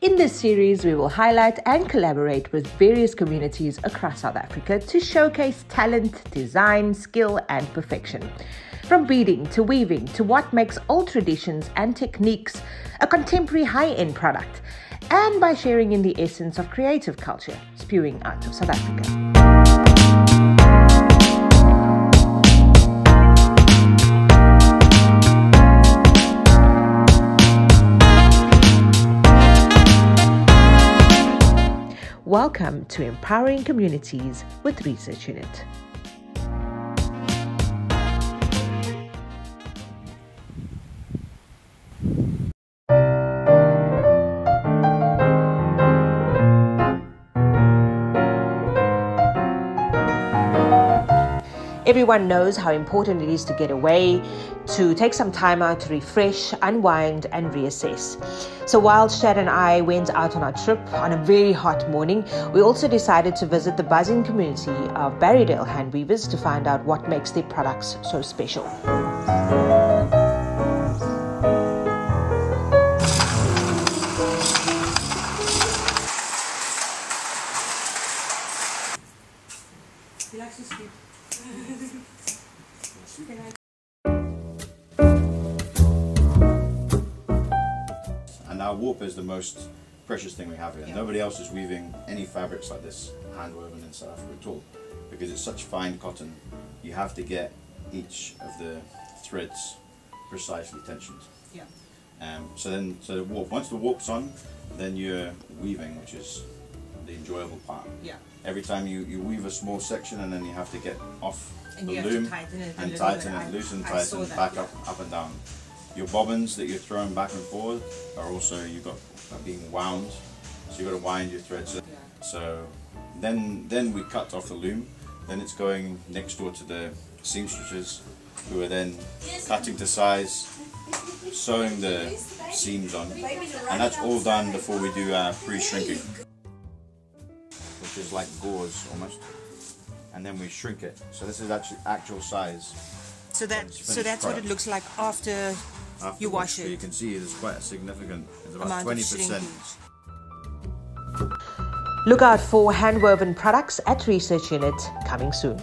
In this series, we will highlight and collaborate with various communities across South Africa to showcase talent, design, skill, and perfection. From beading to weaving to what makes old traditions and techniques a contemporary high-end product, and by sharing in the essence of creative culture spewing out of South Africa. Welcome to Empowering Communities with Research Unit. Everyone knows how important it is to get away, to take some time out to refresh, unwind, and reassess. So while Shad and I went out on our trip on a very hot morning, we also decided to visit the buzzing community of Barrydale Handweavers to find out what makes their products so special. He likes to sleep. And our warp is the most precious thing we have here. Yeah. Nobody else is weaving any fabrics like this, hand woven in South Africa at all, because it's such fine cotton. You have to get each of the threads precisely tensioned. Yeah. So the warp. Once the warp's on, then you're weaving, which is the enjoyable part. Yeah. Every time you weave a small section, and then you have to get off and the loom and tighten it, loosen, tighten, back up and down. Your bobbins that you're throwing back and forth are also, are being wound, so you've got to wind your threads. Yeah. So then we cut off the loom, then it's going next door to the seamstresses, who are then cutting to size, sewing the seams on, and that's all done before we do our pre-shrinking, which is like gauze almost. And then we shrink it. So this is actually actual size. So that's what it looks like after you wash it. So you can see it's quite a significant. It's about 20%. Look out for handwoven products at Research Unit coming soon.